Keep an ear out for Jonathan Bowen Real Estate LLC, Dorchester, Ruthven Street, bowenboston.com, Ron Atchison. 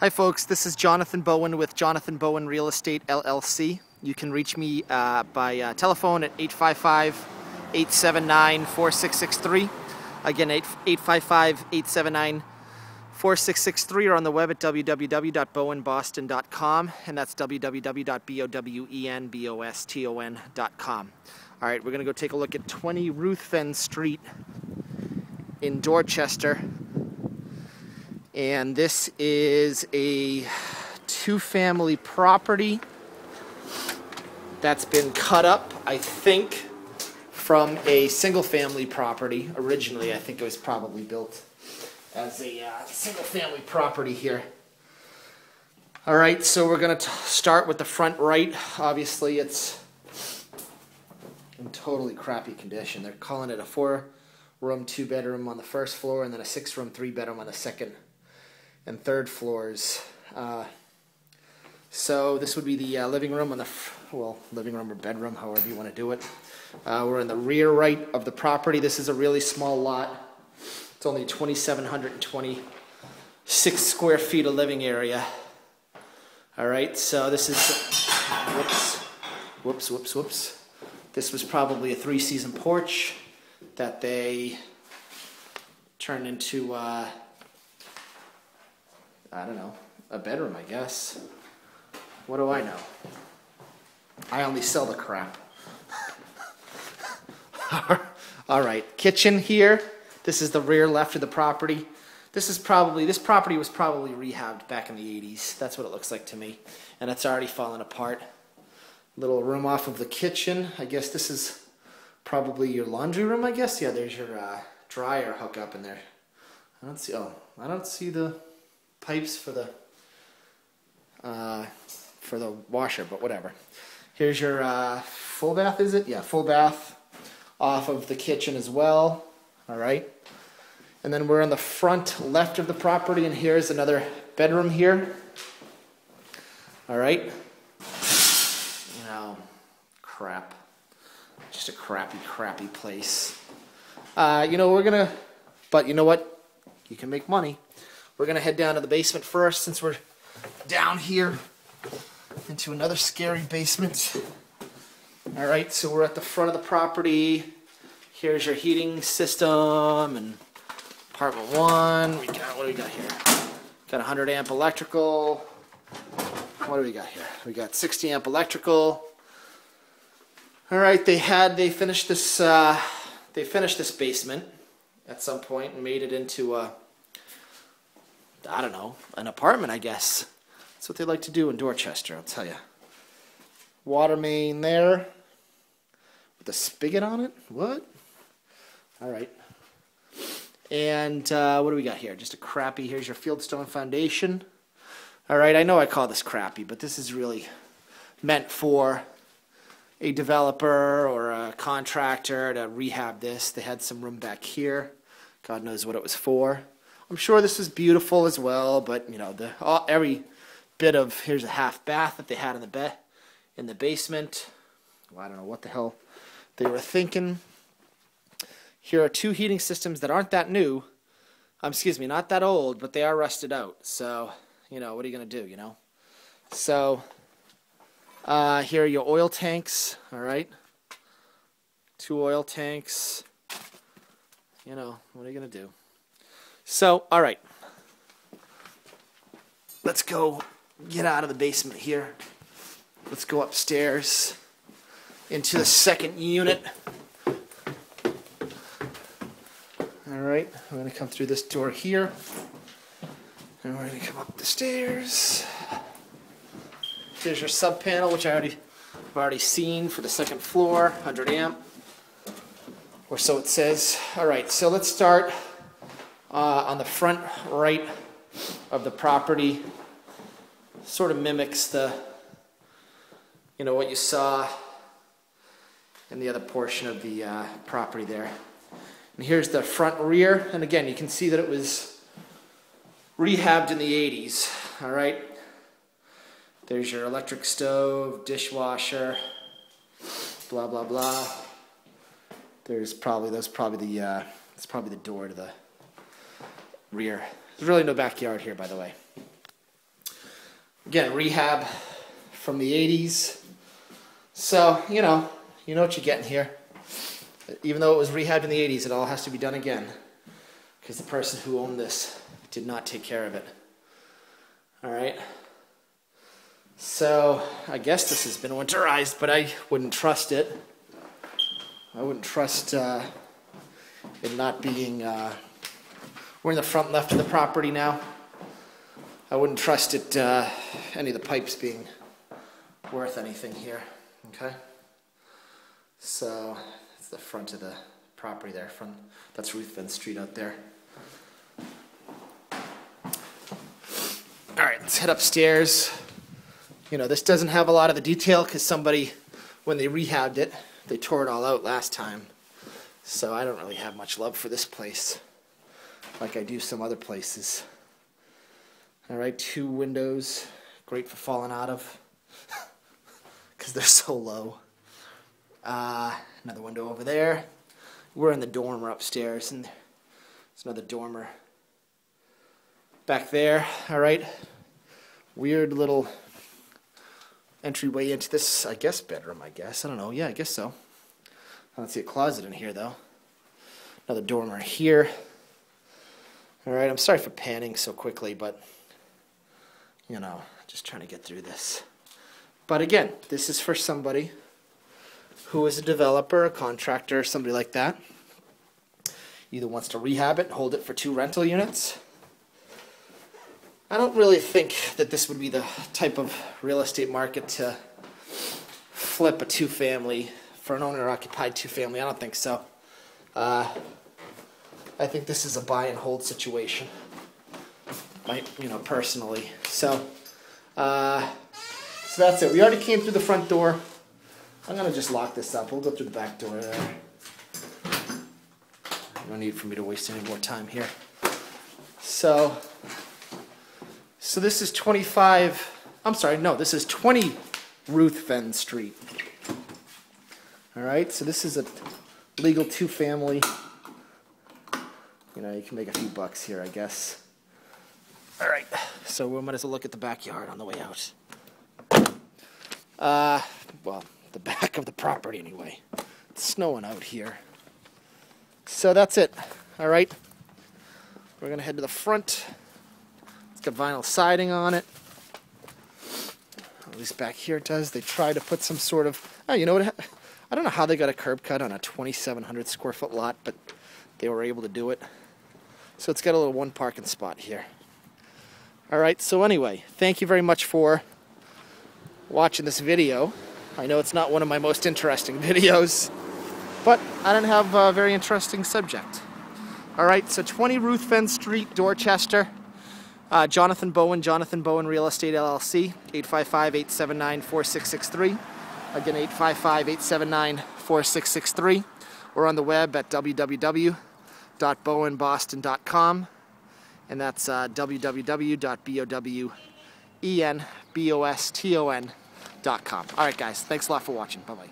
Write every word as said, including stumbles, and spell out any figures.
Hi folks, this is Jonathan Bowen with Jonathan Bowen Real Estate L L C. You can reach me uh, by uh, telephone at eight five five, eight seven nine, four six six three. Again, eight five five, eight seven nine, four six six three, or on the web at w w w dot bowen boston dot com, and that's w w w dot bowen boston dot com. All right, we're going to go take a look at twenty Ruthven Street in Dorchester. And this is a two-family property that's been cut up, I think, from a single-family property. Originally, I think it was probably built as a uh, single-family property here. All right, so we're going to start with the front right. Obviously, it's in totally crappy condition. They're calling it a four-room, two-bedroom on the first floor, and then a six-room, three-bedroom on the second and third floors. Uh, so this would be the uh, living room on the, well, living room or bedroom, however you want to do it. Uh, we're in the rear right of the property. This is a really small lot. It's only two thousand seven hundred twenty-six square feet of living area. All right, so this is, whoops, whoops, whoops, whoops. This was probably a three-season porch that they turned into, uh, I don't know, a bedroom, I guess. What do I know? I only sell the crap. All right, kitchen here. This is the rear left of the property. This is probably, this property was probably rehabbed back in the eighties. That's what it looks like to me. And it's already fallen apart. Little room off of the kitchen. I guess this is probably your laundry room, I guess. Yeah, there's your uh, dryer hookup in there. I don't see, oh, I don't see the pipes for the uh, for the washer, but whatever. Here's your uh, full bath, is it? Yeah, full bath off of the kitchen as well. All right, and then we're on the front left of the property, and here's another bedroom here. All right, you know, crap, just a crappy, crappy place. Uh, you know, we're gonna, but you know what? You can make money. We're going to head down to the basement first, since we're down here into another scary basement. All right, so we're at the front of the property. Here's your heating system and apartment one. We got, what do we got here? Got one hundred amp electrical. What do we got here? We got sixty amp electrical. All right, they had, they finished this, uh, they finished this basement at some point and made it into a, I don't know, an apartment, I guess. That's what they like to do in Dorchester, I'll tell you. Water main there with a spigot on it. What? All right. And uh, what do we got here? Just a crappy, here's your fieldstone foundation. All right, I know I call this crappy, but this is really meant for a developer or a contractor to rehab this. They had some room back here. God knows what it was for. I'm sure this is beautiful as well, but you know, the all, every bit of, here's a half bath that they had in the bed in the basement. Well, I don't know what the hell they were thinking. Here are two heating systems that aren't that new. Um, excuse me, not that old, but they are rusted out. So, you know, what are you gonna do? You know. So, uh, here are your oil tanks. All right, two oil tanks. You know, what are you gonna do? So, all right, let's go get out of the basement here. Let's go upstairs into the second unit. All right, I'm going to come through this door here, and we're going to come up the stairs. Here's your sub panel, which I already, I've already seen, for the second floor, one hundred amp, or so it says. All right, so let's start Uh, on the front right of the property. Sort of mimics the, you know, what you saw in the other portion of the uh, property there. And here's the front rear, and again, you can see that it was rehabbed in the eighties. All right, there's your electric stove, dishwasher, blah blah blah. There's probably that's probably the uh, that's probably the door to the rear. There's really no backyard here, by the way. Again, rehab from the eighties. So, you know, you know what you're getting here. Even though it was rehabbed in the eighties, it all has to be done again because the person who owned this did not take care of it. All right. So I guess this has been winterized, but I wouldn't trust it. I wouldn't trust uh, it not being, uh, we're in the front left of the property now. I wouldn't trust it, uh, any of the pipes being worth anything here, okay? So it's the front of the property there, front, that's Ruthven Street out there. All right, let's head upstairs. You know, this doesn't have a lot of the detail because somebody, when they rehabbed it, they tore it all out last time. So I don't really have much love for this place like I do some other places. All right, two windows, great for falling out of because they're so low. Uh, another window over there. We're in the dormer upstairs, and there's another dormer back there. All right, weird little entryway into this, I guess, bedroom, I guess. I don't know. Yeah, I guess so. I don't see a closet in here, though. Another dormer here. All right, I'm sorry for panning so quickly, but, you know, just trying to get through this. But again, this is for somebody who is a developer, a contractor, somebody like that. Either wants to rehab it and hold it for two rental units. I don't really think that this would be the type of real estate market to flip a two-family for an owner-occupied two-family. I don't think so. Uh, I think this is a buy-and-hold situation, my, you know, personally. So, uh, so that's it. We already came through the front door. I'm gonna just lock this up. We'll go through the back door. No need for me to waste any more time here. So. So this is twenty-five, I'm sorry, no, this is twenty Ruthven Street. All right, so this is a legal two-family. You know, you can make a few bucks here, I guess. All right, so we might as well look at the backyard on the way out. Uh, well, the back of the property anyway. It's snowing out here. So that's it, all right. We're gonna head to the front. It's got vinyl siding on it. At least back here it does. They tried to put some sort of, oh, you know what? I don't know how they got a curb cut on a twenty-seven hundred square foot lot, but they were able to do it. So it's got a little one parking spot here. All right, so anyway, thank you very much for watching this video. I know it's not one of my most interesting videos, but I didn't have a very interesting subject. All right, so twenty Ruthven Street, Dorchester. Uh, Jonathan Bowen, Jonathan Bowen Real Estate L L C, eight five five, eight seven nine, four six six three. Again, eight five five, eight seven nine, four six six three. We're on the web at w w w dot bowen boston dot com, and that's uh, w w w dot bowen boston dot com. All right, guys, thanks a lot for watching. Bye-bye.